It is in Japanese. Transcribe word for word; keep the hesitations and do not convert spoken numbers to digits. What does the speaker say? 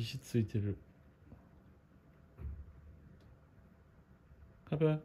肘ついてる。カブ。